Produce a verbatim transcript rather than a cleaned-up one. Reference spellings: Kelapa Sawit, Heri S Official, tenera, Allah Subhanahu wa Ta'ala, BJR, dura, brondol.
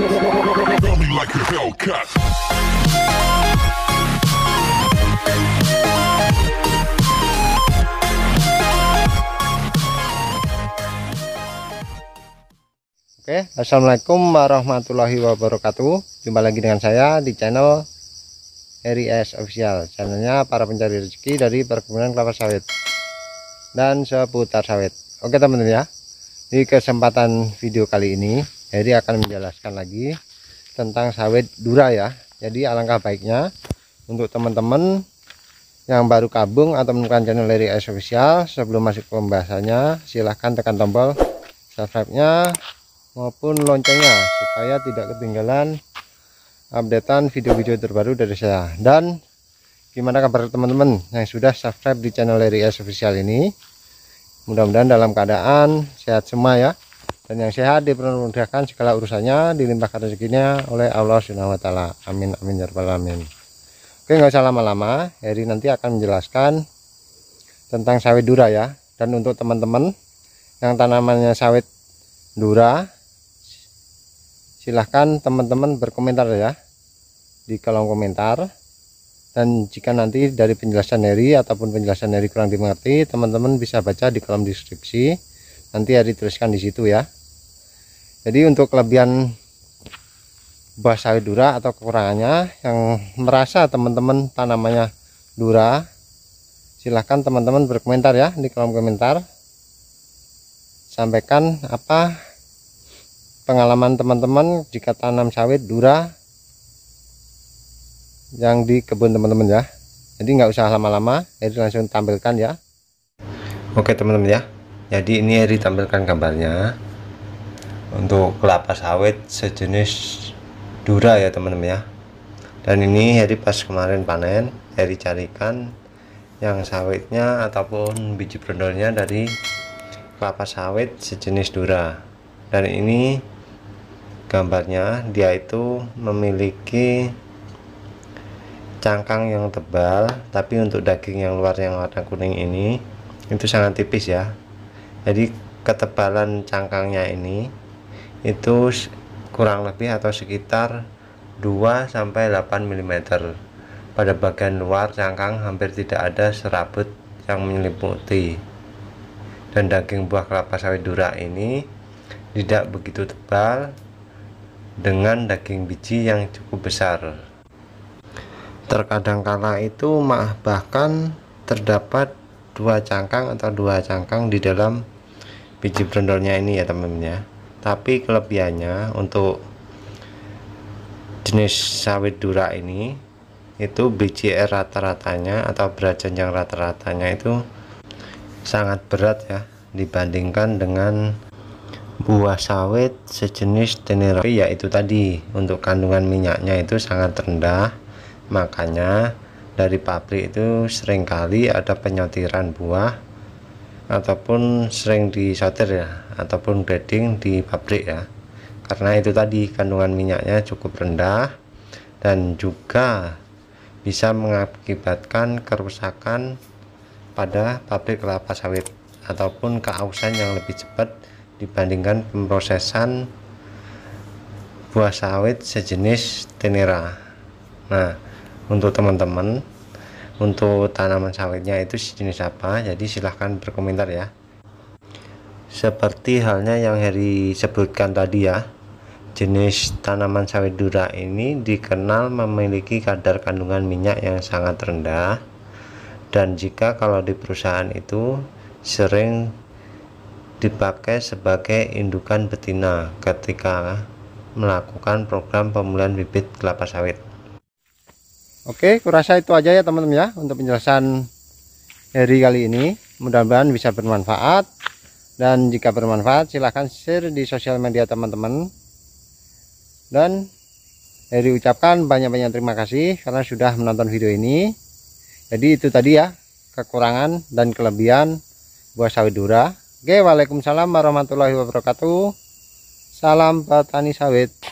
Oke, assalamualaikum warahmatullahi wabarakatuh. Jumpa lagi dengan saya di channel Heri S Official, channelnya para pencari rezeki dari perkebunan kelapa sawit dan seputar sawit. Oke teman-teman ya, di kesempatan video kali ini Heri akan menjelaskan lagi tentang sawit dura ya. Jadi alangkah baiknya untuk teman-teman yang baru gabung atau menemukan channel Heri S Official, sebelum masuk ke pembahasannya silahkan tekan tombol subscribe-nya maupun loncengnya supaya tidak ketinggalan updatean video-video terbaru dari saya. Dan gimana kabar teman-teman yang sudah subscribe di channel Heri S Official ini? Mudah-mudahan dalam keadaan sehat semua ya, dan yang sehat dipermudahkan segala urusannya, dilimpahkan rezekinya oleh Allah Subhanahu wa Ta'ala. Amin amin ya rabbal alamin. Oke, nggak usah lama-lama, Heri nanti akan menjelaskan tentang sawit dura ya. Dan untuk teman-teman yang tanamannya sawit dura, silahkan teman-teman berkomentar ya di kolom komentar. Dan jika nanti dari penjelasan Heri ataupun penjelasan Heri kurang dimengerti, teman-teman bisa baca di kolom deskripsi, nanti Heri tuliskan di situ ya. Jadi untuk kelebihan buah sawit dura atau kekurangannya, yang merasa teman-teman tanamannya dura, silahkan teman-teman berkomentar ya di kolom komentar. Sampaikan apa pengalaman teman-teman jika tanam sawit dura yang di kebun teman-teman ya. Jadi nggak usah lama-lama, Heri langsung tampilkan ya. Oke teman-teman ya, jadi ini Heri tampilkan gambarnya untuk kelapa sawit sejenis dura ya teman-teman ya. Dan ini Heri pas kemarin panen, Heri carikan yang sawitnya ataupun biji brondolnya dari kelapa sawit sejenis dura. Dan ini gambarnya, dia itu memiliki cangkang yang tebal, tapi untuk daging yang luar yang warna kuning ini itu sangat tipis ya. Jadi ketebalan cangkangnya ini itu kurang lebih atau sekitar dua sampai delapan milimeter. Pada bagian luar cangkang hampir tidak ada serabut yang menyelimuti. Dan daging buah kelapa sawit dura ini tidak begitu tebal dengan daging biji yang cukup besar. Terkadang kala itu bahkan terdapat dua cangkang atau dua cangkang di dalam biji brondolnya ini ya teman-teman ya. Tapi kelebihannya untuk jenis sawit dura ini itu B J R rata-ratanya atau berat jenjang rata-ratanya itu sangat berat ya, dibandingkan dengan buah sawit sejenis tenera, yaitu tadi untuk kandungan minyaknya itu sangat rendah. Makanya dari pabrik itu seringkali ada penyotiran buah ataupun sering disotir ya, ataupun grading di pabrik ya, karena itu tadi kandungan minyaknya cukup rendah dan juga bisa mengakibatkan kerusakan pada pabrik kelapa sawit ataupun keausan yang lebih cepat dibandingkan pemrosesan buah sawit sejenis tenera. Nah, untuk teman-teman untuk tanaman sawitnya itu sejenis apa, jadi silahkan berkomentar ya. Seperti halnya yang Heri sebutkan tadi ya, jenis tanaman sawit dura ini dikenal memiliki kadar kandungan minyak yang sangat rendah, dan jika kalau di perusahaan itu sering dipakai sebagai indukan betina ketika melakukan program pemulihan bibit kelapa sawit. Oke, kurasa itu aja ya teman-teman ya untuk penjelasan Heri kali ini. Mudah-mudahan bisa bermanfaat, dan jika bermanfaat silahkan share di sosial media teman-teman. Dan Heri ucapkan banyak-banyak terima kasih karena sudah menonton video ini. Jadi itu tadi ya kekurangan dan kelebihan buah sawit dura. Oke, waalaikumsalam warahmatullahi wabarakatuh. Salam petani sawit.